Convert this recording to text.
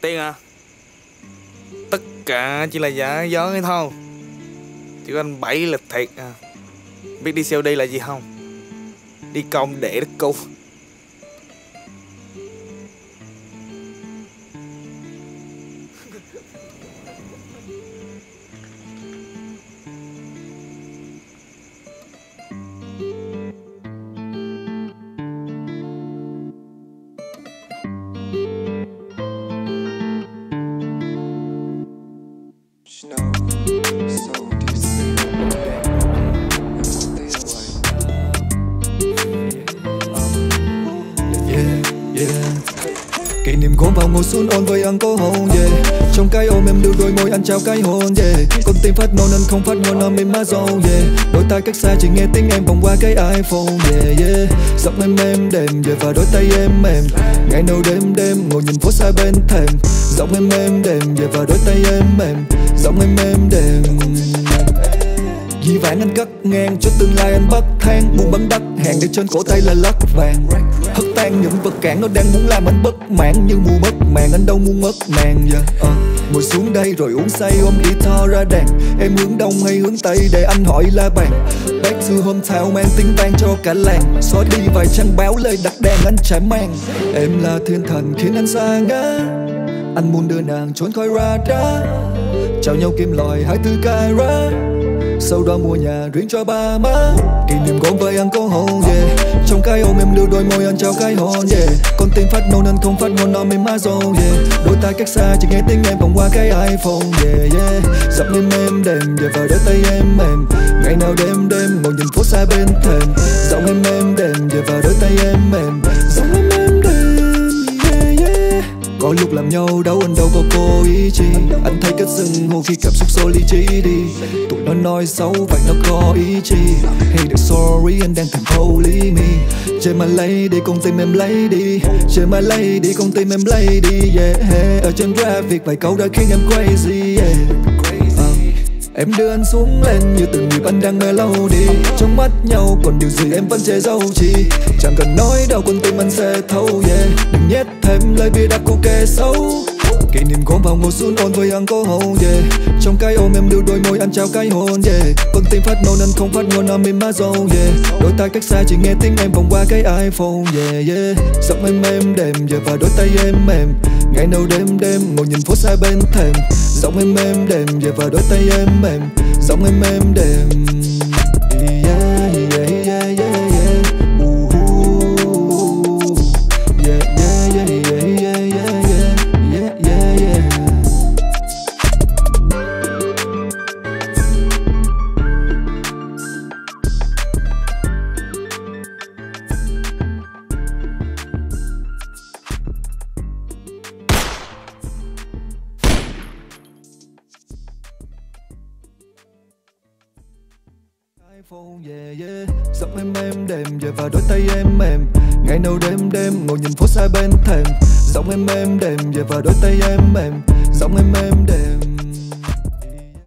Tiền à? Tất cả chỉ là giả gió hay thôi. Chỉ có anh Bảy là thiệt à. Biết DCOD là gì không? Đi công để đất cu. Kỷ niệm gom vào ngồi xuống ôn với ăn có hôn về yeah. Trong cái ôm em đưa đôi môi anh trao cái hôn về yeah. Con tim phát nôn anh không phát ngôn em mềm má dâu về yeah. Đôi tay cách xa chỉ nghe tiếng em vòng qua cái iPhone về yeah, yeah. Giọng em đềm về và đôi tay em mềm ngày đầu đêm ngồi nhìn phố xa bên thềm. Giọng em đềm về và đôi tay em mềm. Giọng em đềm vì vãng anh cắt ngang cho tương lai anh bất than buông bắn đất hàng để trên cổ tay là lót vàng hất tan những vật cản nó đang muốn làm anh bất mãn như mù mất màng anh đâu muốn mất màng giờ yeah. Ngồi xuống đây rồi uống say ôm guitar ra đàn em hướng đông hay hướng tây để anh hỏi la bàn back to hometown mang tiếng vang cho cả làng xóa đi vài trang báo lời đặt đàn anh trải mang em là thiên thần khiến anh xa ngã anh muốn đưa nàng trốn khỏi radar chào nhau kim loại hai thứ carat. Sau đó mua nhà riêng cho ba má. Kỷ niệm gom với ăn có hôn yeah. Trong cái ôm em lưu đôi môi anh trao cái hôn yeah. Con tim phát nôn anh không phát ngôn nó mềm má dâu yeah. Đôi tay cách xa chỉ nghe tiếng em vòng qua cái iPhone yeah, yeah. Dập lên em đềm về yeah, vào đôi tay em mềm ngày nào đêm ngồi nhìn phố xa bên thềm. Giọng em đềm về yeah, vào đôi tay em mềm. Giọng em đềm yeah, yeah. Có lúc làm nhau đâu anh đâu có cố ý chi. Anh thấy cách dừng hô khi cảm xúc xô lý trí đi. Tụi nó nói xấu vậy nó có ý chi. Hey được sorry anh đang tìm holy me. Chơi mà lấy đi con tim em lấy đi. Chơi mà lấy đi con tim em lấy đi yeah. Hey, ở trên traffic vài câu đã khiến em crazy yeah. Em đưa anh xuống lên như từng nhịp anh đang mê lâu đi. Trong mắt nhau còn điều gì em vẫn che giấu chi. Chẳng cần nói đâu con tim anh sẽ thấu yeah. Đừng nhét thêm lời bia đáp câu kê xấu. Kỷ niệm gom vào ngồi xuống ôn với ăn có hôn yeah. Trong cái ôm em đưa đôi môi anh trao cái hôn yeah. Con tim phát nôn anh không phát ngôn nó mềm má dâu yeah. Đôi tay cách xa chỉ nghe tiếng em vòng qua cái iPhone yeah, yeah. Giọng em đềm về yeah, và đôi tay em mềm ngày nào đêm ngồi nhìn phố xa bên thềm. Giọng em đềm về yeah, và đôi tay em mềm. Giọng em đềm yeah, yeah, yeah, yeah. Yeah, yeah. Giọng em đềm về và đôi tay em mềm ngày nào đêm ngồi nhìn phố xa bên thềm. Giọng em đềm về và đôi tay em mềm. Giọng em đềm.